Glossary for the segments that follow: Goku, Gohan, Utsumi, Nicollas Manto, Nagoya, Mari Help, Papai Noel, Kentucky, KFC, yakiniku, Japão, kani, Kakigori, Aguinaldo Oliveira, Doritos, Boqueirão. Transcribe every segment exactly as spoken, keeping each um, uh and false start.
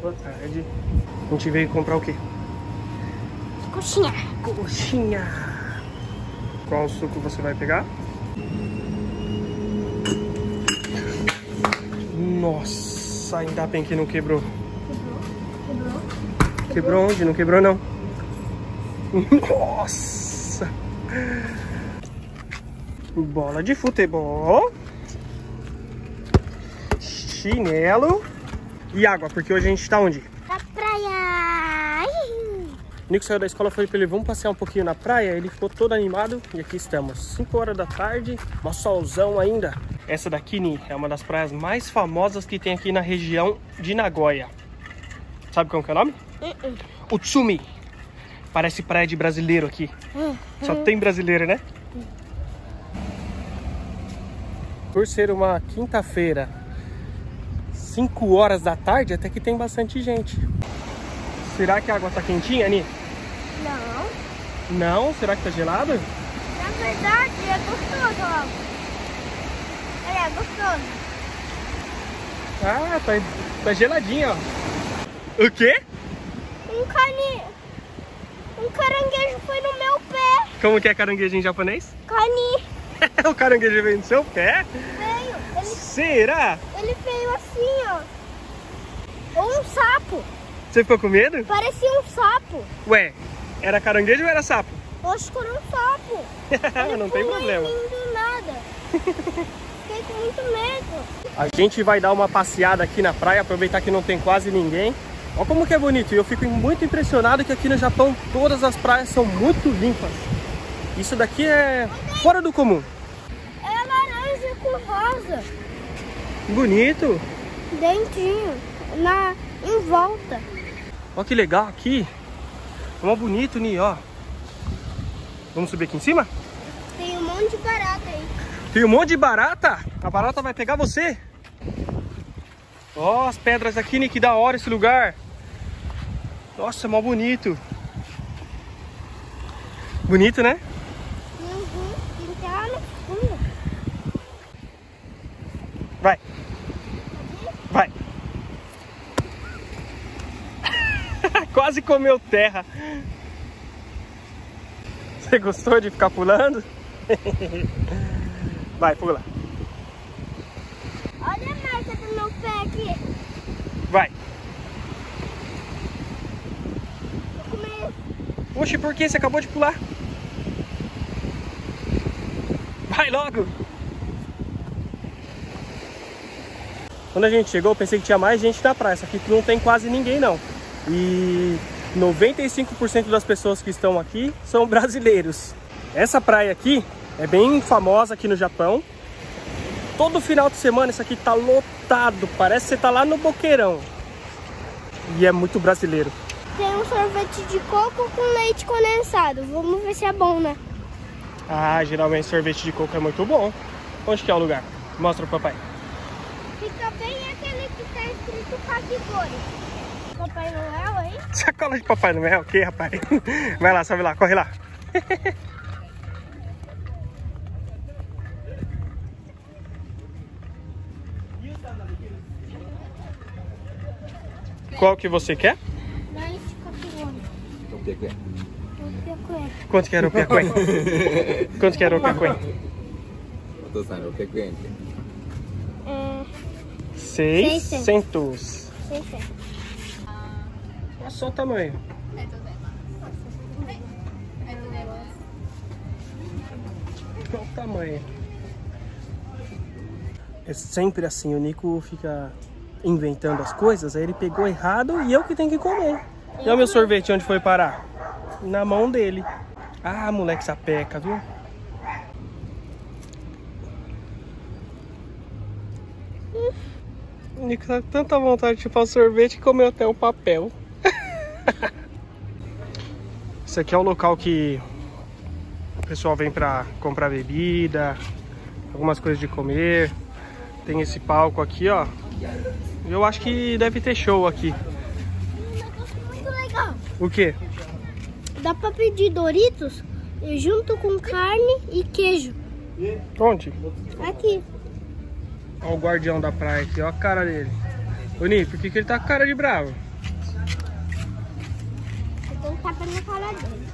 Boa tarde. A gente veio comprar o quê? Coxinha. Coxinha. Qual suco você vai pegar? Nossa, ainda bem que não quebrou. Quebrou. Quebrou. Quebrou onde? Não quebrou, não. Nossa. Bola de futebol. Chinelo. E água, porque hoje a gente tá onde? Na praia. O Nico saiu da escola, falei pra ele, vamos passear um pouquinho na praia. Ele ficou todo animado e aqui estamos. cinco horas da tarde, um solzão ainda. Essa da Kini é uma das praias mais famosas que tem aqui na região de Nagoya. Sabe qual que é o nome? Uh-uh. Utsumi. Parece praia de brasileiro aqui. Uh-huh. Só tem brasileiro, né? Uh-huh. Por ser uma quinta-feira, cinco horas da tarde, até que tem bastante gente. Será que a água tá quentinha, Ani? Não. Não? Será que tá gelado? Na verdade, é gostoso, ó. É gostoso. Ah, tá, tá geladinha, ó. O quê? Um cani... Um caranguejo foi no meu pé. Como que é caranguejo em japonês? Kani. O caranguejo veio no seu pé? Veio. Ele... Será? Ele veio assim, ó. Ou um sapo. Você ficou com medo? Parecia um sapo. Ué, era caranguejo ou era sapo? Eu acho que era um sapo. Não tem problema. Não tem nada. Fiquei com muito medo. A gente vai dar uma passeada aqui na praia, aproveitar que não tem quase ninguém. Olha como que é bonito. E eu fico muito impressionado que aqui no Japão todas as praias são muito limpas. Isso daqui é fora do comum. É laranja com rosa. Bonito. Dentinho. Na... Em volta. Olha que legal aqui. Olha bonito, Ni, ó. Vamos subir aqui em cima? Tem um monte de barata aí. Tem um monte de barata? A barata vai pegar você. Ó, as pedras aqui, Ni, que da hora esse lugar. Nossa, mó bonito. Bonito, né? Uhum, então é no fundo. Vai. Vai. Quase comeu terra. Você gostou de ficar pulando? Vai, pula. Olha a marca do meu pé aqui. Vai. Tô com medo. Oxe, por que? Você acabou de pular. Vai logo. Quando a gente chegou, eu pensei que tinha mais gente na praia. Só que não tem quase ninguém, não. E noventa e cinco por cento das pessoas que estão aqui são brasileiros. Essa praia aqui é bem famosa aqui no Japão. Todo final de semana isso aqui tá lotado. Parece que você tá lá no Boqueirão. E é muito brasileiro. Tem um sorvete de coco com leite condensado. Vamos ver se é bom, né? Ah, geralmente sorvete de coco é muito bom. Onde que é o lugar? Mostra pro papai. Fica bem aquele que tá escrito Kakigori. Papai Noel aí? Sacola de Papai Noel, o que, rapaz? Vai lá, sobe lá, corre lá. Qual que você quer? O piacué. Quanto que era o piacué? Quanto que era o piacué? Seis centos. Seis centos. Olha só o tamanho. Olha o tamanho. É sempre assim, o Nico fica inventando as coisas, aí ele pegou errado e eu que tenho que comer. E olha o meu sorvete, onde foi parar? Na mão dele. Ah, moleque sapeca, viu? O Nico tá com tanta vontade de chupar o sorvete que comeu até o papel. Esse aqui é o local que o pessoal vem pra comprar bebida, algumas coisas de comer. Tem esse palco aqui, ó. Eu acho que deve ter show aqui. Um negócio muito legal. O quê? Dá pra pedir Doritos junto com carne e queijo. Onde? Aqui. Ó o guardião da praia aqui, ó a cara dele. Ô, Ni, por que que ele tá com cara de bravo? tapa na cara dele.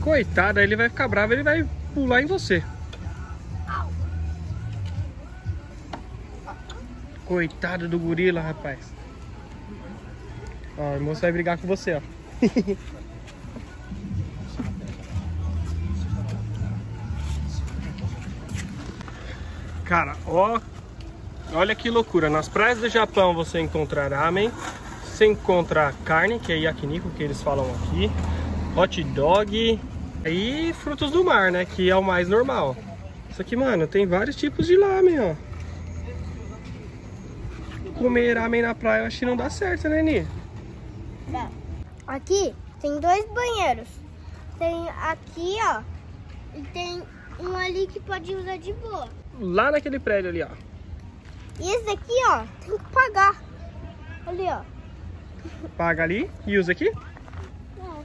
Coitado, ele vai ficar bravo, ele vai pular em você. Coitado do gorila, rapaz. Ó, o moço vai brigar com você, ó. Cara, ó, olha que loucura. Nas praias do Japão você encontrará ramen, você encontra carne, que é yakiniku, que eles falam aqui, hot dog e frutos do mar, né, que é o mais normal. Isso aqui, mano, tem vários tipos de ramen, ó. Comer ramen na praia eu acho que não dá certo, né, Ni? Dá. Aqui tem dois banheiros. Tem aqui, ó, e tem um ali que pode usar de boa. Lá naquele prédio ali, ó. E esse daqui, ó, tem que pagar. Ali, ó. Paga ali e usa aqui? Não.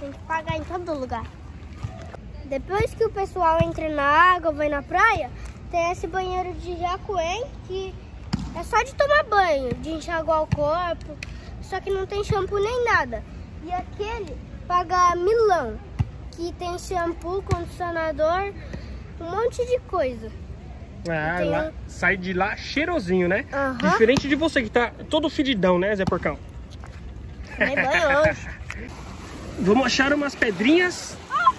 Tem que pagar em todo lugar. Depois que o pessoal entra na água, vai na praia, tem esse banheiro de jacuen, que é só de tomar banho, de enxaguar o corpo, só que não tem shampoo nem nada. E aquele paga milão, que tem shampoo, condicionador, um monte de coisa. Ah, tem... lá, sai de lá cheirosinho, né? Uhum. Diferente de você que tá todo fedidão, né, Zé Porcão? Nem banho hoje. Vamos achar umas pedrinhas oh!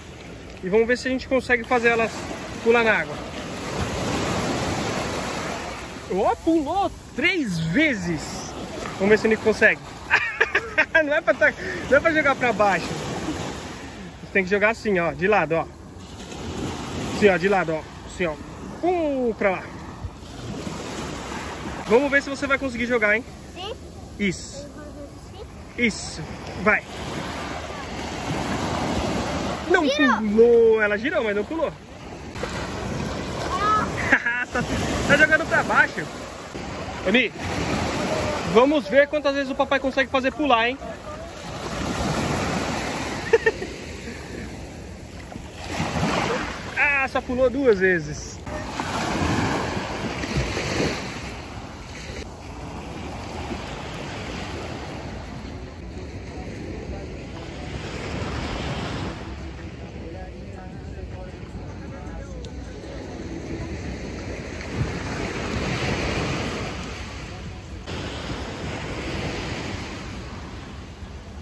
e vamos ver se a gente consegue fazer elas pular na água. Ó, oh, pulou três vezes. Vamos ver se o Nico consegue. Não é pra tá... não é pra jogar pra baixo. Você tem que jogar assim, ó, de lado, ó. Assim, ó, de lado, ó. Assim, ó. Um pra lá. Vamos ver se você vai conseguir jogar, hein? Sim. Isso. Isso. Vai. Não girou. Pulou. Ela girou, mas não pulou. Ah. tá, tá jogando pra baixo. Ani, vamos ver quantas vezes o papai consegue fazer pular, hein? Ah, só pulou duas vezes.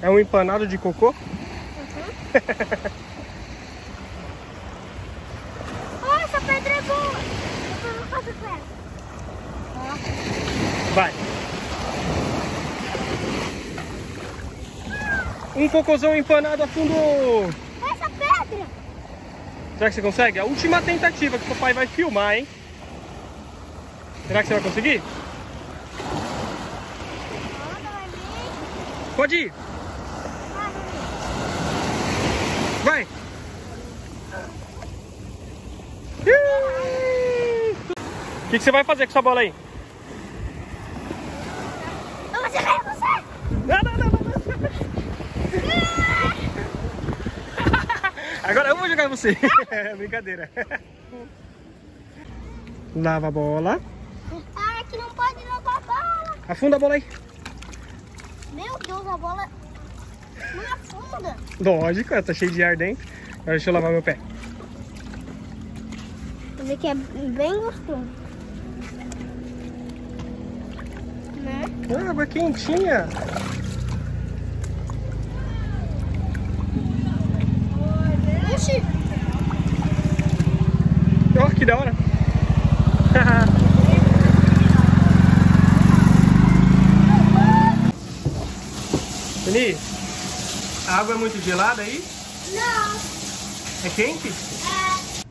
É um empanado de cocô? Uhum. Oh, essa pedra é boa! Eu não faço pedra. Ah. Vai! Um cocôzão empanado afundou! Essa pedra! Será que você consegue? A última tentativa que o papai vai filmar, hein? Será que você vai conseguir? Pode ir! Vai! O que, que você vai fazer com essa bola aí? Eu vou chegar em você! Não, não, não, não! Agora eu vou jogar em você! Brincadeira! Lava a bola! Ah, é que não pode lavar a bola! Afunda a bola aí! Meu Deus, a bola não afunda! Lógico, ela tá cheia de ar dentro. Agora deixa eu lavar meu pé. Vou ver que é bem gostoso. Né? Ah, água quentinha! Ixi! Ó, oh, que da hora! Ni, a água é muito gelada aí? Não. É quente? É.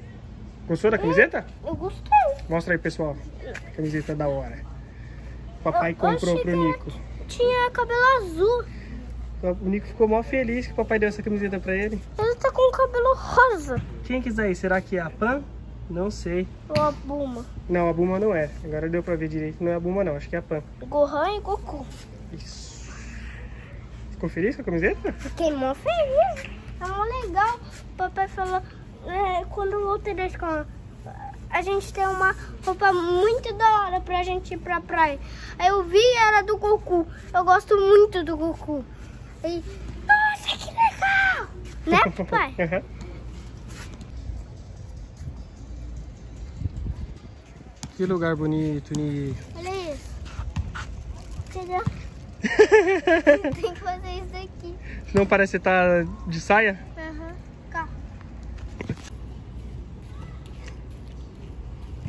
Gostou da camiseta? Eu gostei. Mostra aí, pessoal. Camiseta da hora. Papai eu, comprou pro Nico. Tinha cabelo azul. O Nico ficou mó feliz que o papai deu essa camiseta pra ele. Ele tá com o cabelo rosa. Quem que é isso aí? Será que é a Pan? Não sei. Ou a Buma? Não, a Buma não é. Agora deu pra ver direito. Não é a Buma não, acho que é a Pan. Gohan e Goku. Isso. Ficou feliz com a camiseta? Fiquei mó feliz, é mó legal. O papai falou, é, quando eu voltei da escola, a gente tem uma roupa muito da hora pra gente ir pra praia. Aí eu vi, era do Goku, eu gosto muito do Goku. Aí, ah, Né, pai? Uhum. Que lugar bonito, Ni. Olha isso. Entendeu? Tem que fazer isso daqui. Não parece estar de saia? Aham. Uhum.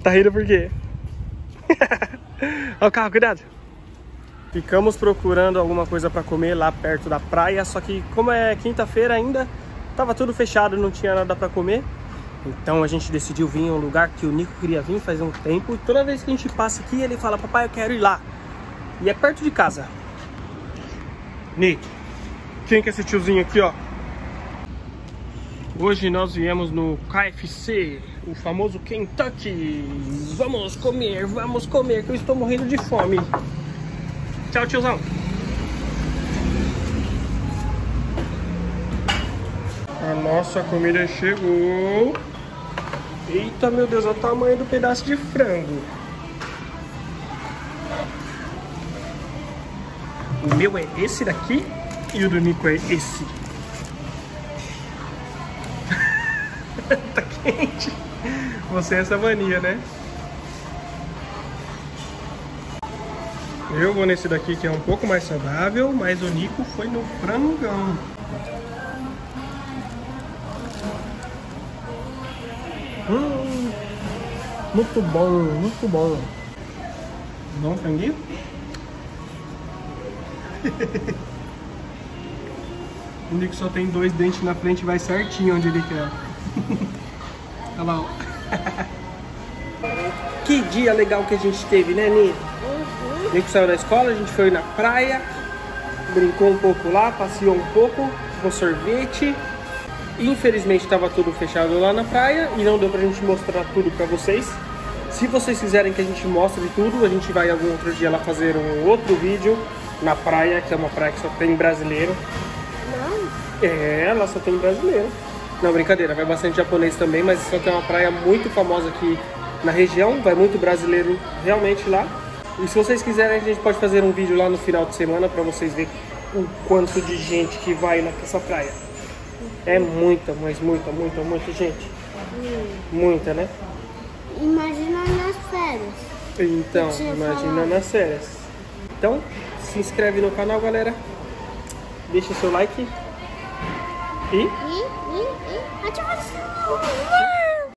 Tá rindo por quê? Olha o carro, cuidado. Ficamos procurando alguma coisa para comer lá perto da praia, só que como é quinta-feira ainda, tava tudo fechado, não tinha nada para comer. Então a gente decidiu vir em um lugar que o Nico queria vir faz um tempo. E toda vez que a gente passa aqui, ele fala, papai, eu quero ir lá. E é perto de casa. Nico, quem que é esse tiozinho aqui, ó? Hoje nós viemos no K F C, o famoso Kentucky. Vamos comer, vamos comer, que eu estou morrendo de fome. Tchau, tiozão. A nossa comida chegou. Eita, meu Deus, olha o tamanho do pedaço de frango. O meu é esse daqui e o do Nico é esse. Tá quente. Você é essa mania, né? Eu vou nesse daqui que é um pouco mais saudável, mas o Nico foi no frangão. Hum, muito bom, muito bom. Bom franguinho? O Nico só tem dois dentes na frente e vai certinho onde ele quer. Olha lá, ó. Que dia legal que a gente teve, né, Nico? A gente saiu da escola, a gente foi na praia, brincou um pouco lá, passeou um pouco, com sorvete. Infelizmente estava tudo fechado lá na praia e não deu pra gente mostrar tudo pra vocês. Se vocês quiserem que a gente mostre tudo, a gente vai algum outro dia lá fazer um outro vídeo na praia, que é uma praia que só tem brasileiro. Não? É, lá só tem brasileiro. Não, brincadeira, vai bastante japonês também, mas só que é uma praia muito famosa aqui na região, vai muito brasileiro realmente lá. E se vocês quiserem, a gente pode fazer um vídeo lá no final de semana pra vocês verem o quanto de gente que vai nessa praia. É muita, mas muita, muita, muita gente. Muita, né? Imagina nas férias. Então, imagina nas férias. Então, se inscreve no canal, galera. Deixa o seu like. E... E, e, e... ativa o sininho.